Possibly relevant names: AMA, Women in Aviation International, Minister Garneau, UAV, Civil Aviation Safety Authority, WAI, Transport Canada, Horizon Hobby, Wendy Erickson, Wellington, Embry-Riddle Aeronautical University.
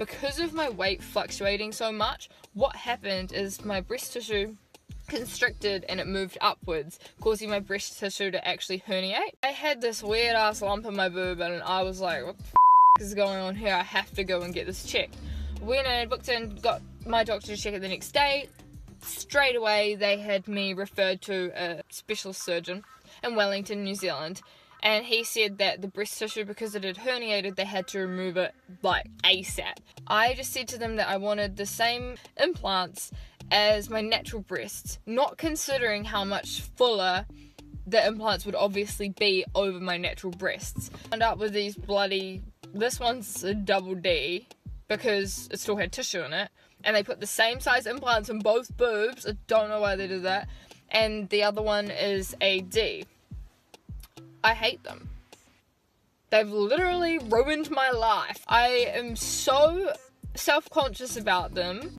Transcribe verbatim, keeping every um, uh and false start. Because of my weight fluctuating so much, what happened is my breast tissue constricted and it moved upwards, causing my breast tissue to actually herniate. I had this weird ass lump in my boob and I was like, what the f is going on here? I have to go and get this checked. Went in, booked in, got my doctor to check it the next day. Straight away they had me referred to a specialist surgeon in Wellington, New Zealand, and he said that the breast tissue, because it had herniated, they had to remove it like ASAP. I just said to them that I wanted the same implants as my natural breasts, not considering how much fuller the implants would obviously be over my natural breasts. I ended up with these bloody, this one's a double D because it still had tissue in it, and they put the same size implants in both boobs. I don't know why they did that. And the other one is a D. I hate them. They've literally ruined my life. I am so self-conscious about them.